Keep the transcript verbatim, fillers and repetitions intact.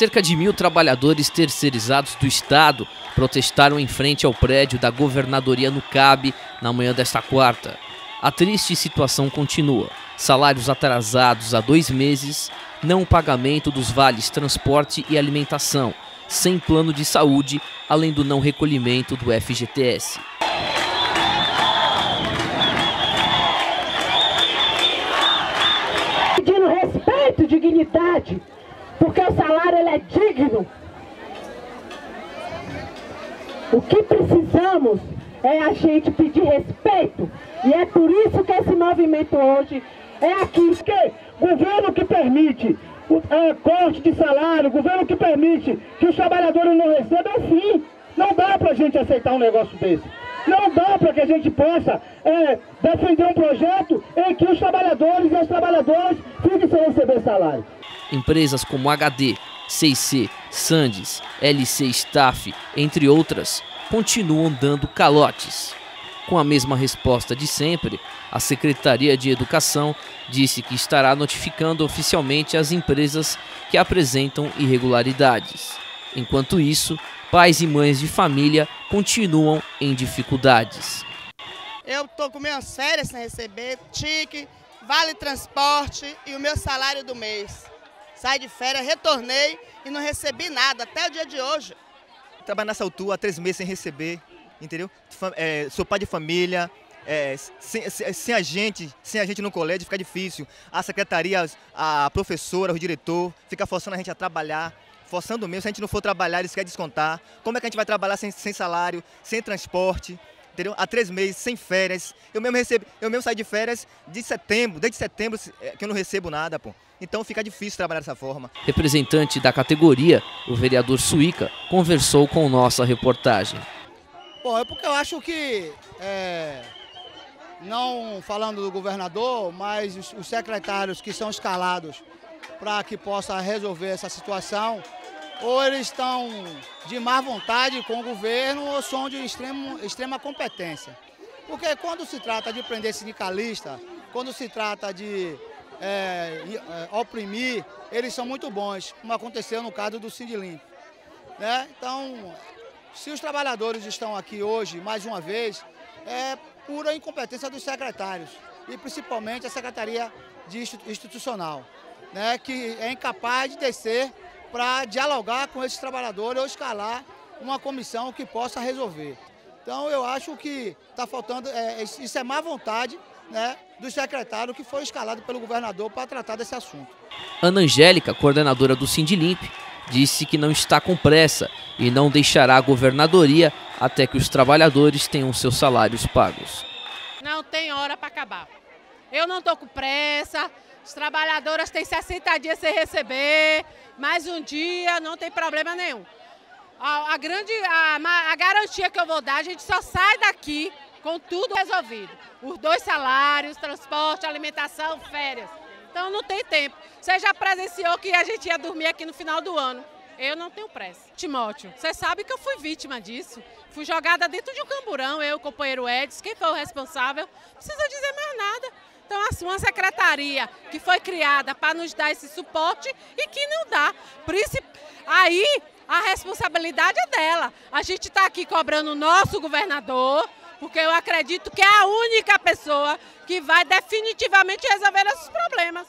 Cerca de mil trabalhadores terceirizados do Estado protestaram em frente ao prédio da Governadoria no C A B na manhã desta quarta. A triste situação continua. Salários atrasados há dois meses, não pagamento dos vales transporte e alimentação, sem plano de saúde, além do não recolhimento do F G T S. Pedindo respeito e dignidade, porque o salário ele é digno. O que precisamos é a gente pedir respeito. E é por isso que esse movimento hoje é aqui. Porque governo que permite o, é, corte de salário, governo que permite que os trabalhadores não recebam, enfim, não dá para a gente aceitar um negócio desse. Não dá para que a gente possa é, defender um projeto em que os trabalhadores e as trabalhadoras fiquem sem receber salário. Empresas como H D, C I C, Sandes, L C Staff, entre outras, continuam dando calotes. Com a mesma resposta de sempre, a Secretaria de Educação disse que estará notificando oficialmente as empresas que apresentam irregularidades. Enquanto isso, pais e mães de família continuam em dificuldades. Eu estou com minhas férias sem receber, T I C, vale transporte e o meu salário do mês. Saí de férias, retornei e não recebi nada até o dia de hoje. Trabalho nessa altura há três meses sem receber, entendeu? É, sou pai de família, é, sem, sem, sem a gente, sem a gente no colégio fica difícil. A secretaria, a professora, o diretor, fica forçando a gente a trabalhar, forçando mesmo. Se a gente não for trabalhar, eles querem descontar. Como é que a gente vai trabalhar sem, sem salário, sem transporte? Entendeu? Há três meses, sem férias. Eu mesmo recebo, eu mesmo saí de férias de setembro, desde setembro que eu não recebo nada, pô. Então fica difícil trabalhar dessa forma. Representante da categoria, o vereador Suica, conversou com nossa reportagem. Bom, é porque eu acho que, é, não falando do governador, mas os, os secretários que são escalados para que possa resolver essa situação, ou eles estão de má vontade com o governo ou são de extremo, extrema competência. Porque quando se trata de prender sindicalista, quando se trata de é, é, oprimir, eles são muito bons, como aconteceu no caso do Sindilimp, né? Então, se os trabalhadores estão aqui hoje, mais uma vez, é pura incompetência dos secretários, e principalmente a Secretaria de Institucional, né? Que é incapaz de descer para dialogar com esses trabalhadores ou escalar uma comissão que possa resolver. Então eu acho que está faltando, é, isso é má vontade, né, do secretário que foi escalado pelo governador para tratar desse assunto. Ana Angélica, coordenadora do Sindilimp, disse que não está com pressa e não deixará a governadoria até que os trabalhadores tenham seus salários pagos. Não tem hora para acabar. Eu não estou com pressa. As trabalhadoras têm sessenta dias sem receber, mais um dia, não tem problema nenhum. A, a, grande, a, a garantia que eu vou dar, a gente só sai daqui com tudo resolvido. Os dois salários, transporte, alimentação, férias. Então não tem tempo. Você já presenciou que a gente ia dormir aqui no final do ano. Eu não tenho pressa. Timóteo, você sabe que eu fui vítima disso. Fui jogada dentro de um camburão, eu, o companheiro Edson, quem foi o responsável? Não precisa dizer mais nada. Então, assim, uma secretaria que foi criada para nos dar esse suporte e que não dá. Aí, a responsabilidade é dela. A gente está aqui cobrando o nosso governador, porque eu acredito que é a única pessoa que vai definitivamente resolver nossos problemas.